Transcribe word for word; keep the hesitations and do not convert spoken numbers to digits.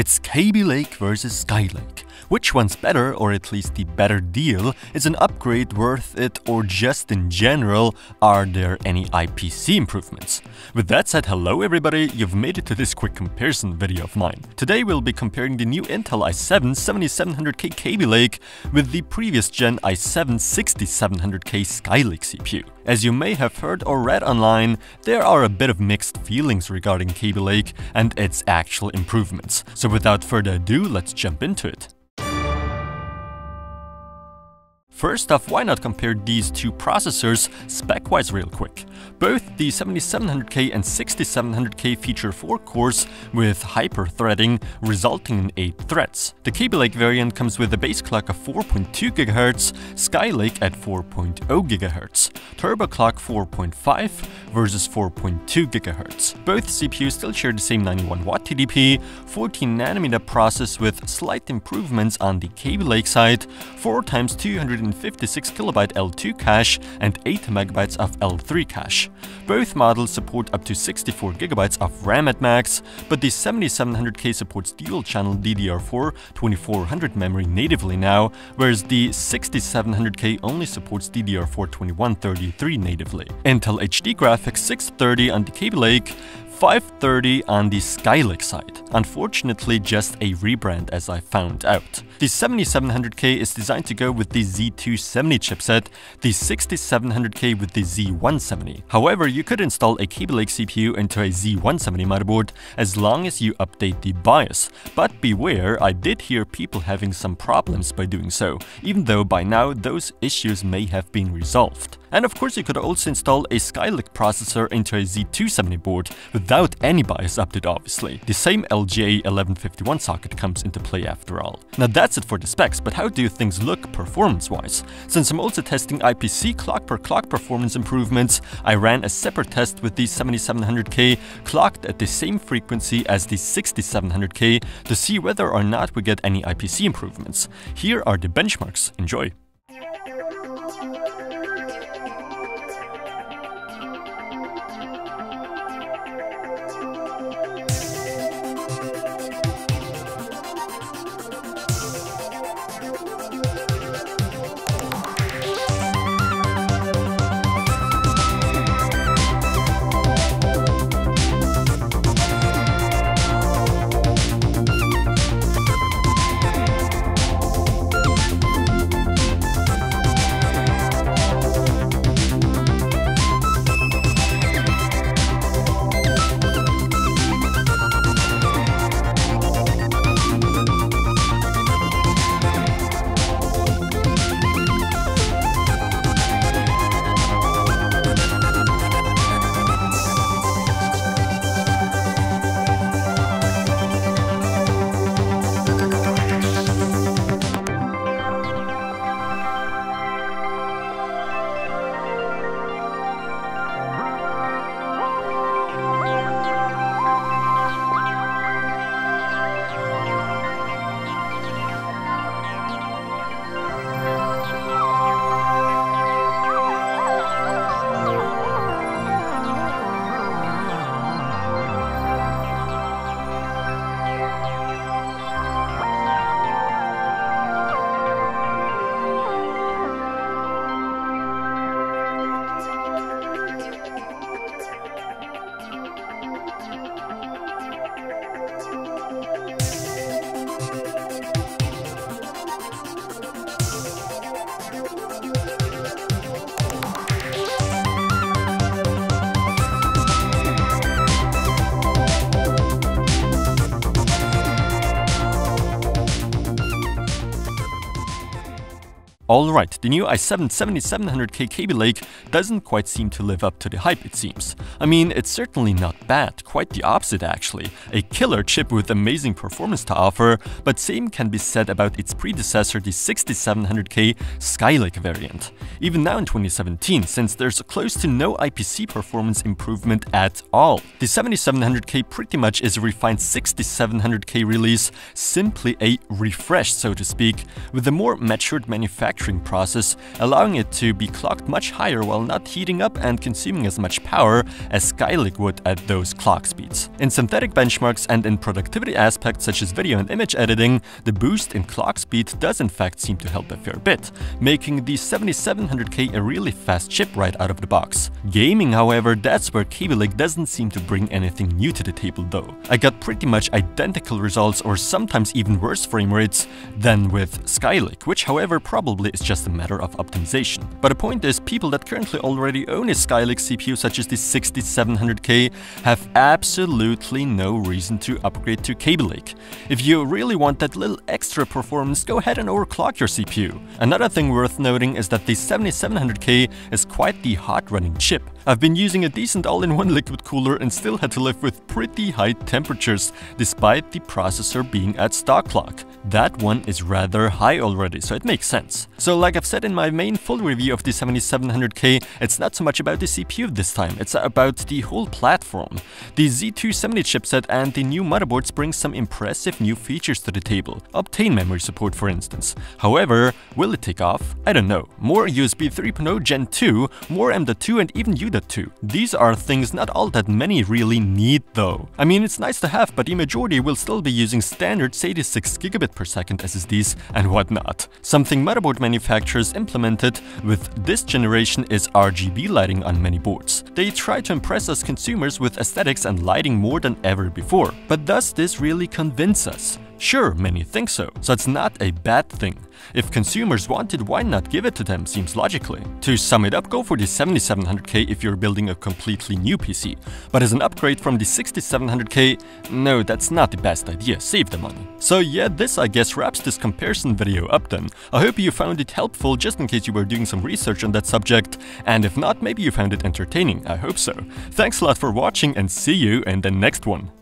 It's Kaby Lake versus Skylake. Which one's better, or at least the better deal? Is an upgrade worth it, or just in general, are there any I P C improvements? With that said, hello everybody, you've made it to this quick comparison video of mine. Today we'll be comparing the new Intel i seven seventy-seven hundred K Kaby Lake with the previous gen i seven sixty-seven hundred K Skylake C P U. As you may have heard or read online, there are a bit of mixed feelings regarding Kaby Lake and its actual improvements. So without further ado, let's jump into it. First off, why not compare these two processors spec-wise real quick? Both the seventy-seven hundred K and sixty-seven hundred K feature four cores with hyper-threading, resulting in eight threads. The Kaby Lake variant comes with a base clock of four point two gigahertz, Skylake at four point zero gigahertz, turbo clock four point five versus four point two gigahertz. Both C P Us still share the same ninety-one watt T D P, fourteen nanometer process with slight improvements on the Kaby Lake side, four times two hundred fifty-six kilobyte L two cache and eight megabytes of L three cache. Both models support up to sixty-four gigabytes of RAM at max, but the seventy-seven hundred K supports dual-channel D D R four twenty-four hundred memory natively now, whereas the sixty-seven hundred K only supports D D R four twenty-one thirty-three natively. Intel H D Graphics six thirty on the Kaby Lake, five thirty on the Skylake side. Unfortunately, just a rebrand, as I found out. The seventy-seven hundred K is designed to go with the Z two seventy chipset, the sixty-seven hundred K with the Z one seventy. However, you could install a Kaby Lake C P U into a Z one seventy motherboard as long as you update the BIOS. But beware, I did hear people having some problems by doing so, even though by now those issues may have been resolved. And of course, you could also install a Skylake processor into a Z two seventy board without any bias update, obviously. The same L G A eleven fifty-one socket comes into play after all. Now that's it for the specs, but how do things look performance-wise? Since I'm also testing I P C clock-per-clock performance improvements, I ran a separate test with the seventy-seven hundred K clocked at the same frequency as the sixty-seven hundred K to see whether or not we get any I P C improvements. Here are the benchmarks. Enjoy! Alright, the new i seven seventy-seven hundred K Kaby Lake doesn't quite seem to live up to the hype, it seems. I mean, it's certainly not bad, quite the opposite actually. A killer chip with amazing performance to offer, but same can be said about its predecessor, the sixty-seven hundred K Skylake variant. Even now in twenty seventeen, since there's close to no I P C performance improvement at all. The seventy-seven hundred K pretty much is a refined sixty-seven hundred K release, simply a refresh, so to speak, with a more matured manufacturer manufacturing process, allowing it to be clocked much higher while not heating up and consuming as much power as Skylake would at those clock speeds. In synthetic benchmarks and in productivity aspects such as video and image editing, the boost in clock speed does in fact seem to help a fair bit, making the seventy-seven hundred K a really fast chip right out of the box. Gaming, however, that's where Kaby Lake doesn't seem to bring anything new to the table though. I got pretty much identical results or sometimes even worse frame rates than with Skylake, which however probably is just a matter of optimization. But the point is, people that currently already own a Skylake C P U such as the sixty-seven hundred K have absolutely no reason to upgrade to Kaby Lake. If you really want that little extra performance, go ahead and overclock your C P U. Another thing worth noting is that the seventy-seven hundred K is quite the hot running chip. I've been using a decent all-in-one liquid cooler and still had to live with pretty high temperatures despite the processor being at stock clock. That one is rather high already, so it makes sense. So like I've said in my main full review of the seventy-seven hundred K, it's not so much about the C P U this time, it's about the whole platform. The Z two seventy chipset and the new motherboards bring some impressive new features to the table, Optane memory support for instance. However, will it take off? I don't know. More U S B three point oh gen two, more M dot two and even U dot two. These are things not all that many really need though. I mean, it's nice to have, but the majority will still be using standard SATA six gigabit per second S S Ds and whatnot. Something motherboard manufacturers implemented with this generation is R G B lighting on many boards. They try to impress us consumers with aesthetics and lighting more than ever before. But does this really convince us? Sure, many think so, so it's not a bad thing. If consumers want it, why not give it to them, seems logically. To sum it up, go for the seventy-seven hundred K if you're building a completely new P C. But as an upgrade from the sixty-seven hundred K, no, that's not the best idea, save the money. So yeah, this I guess wraps this comparison video up then. I hope you found it helpful just in case you were doing some research on that subject, and if not, maybe you found it entertaining, I hope so. Thanks a lot for watching and see you in the next one.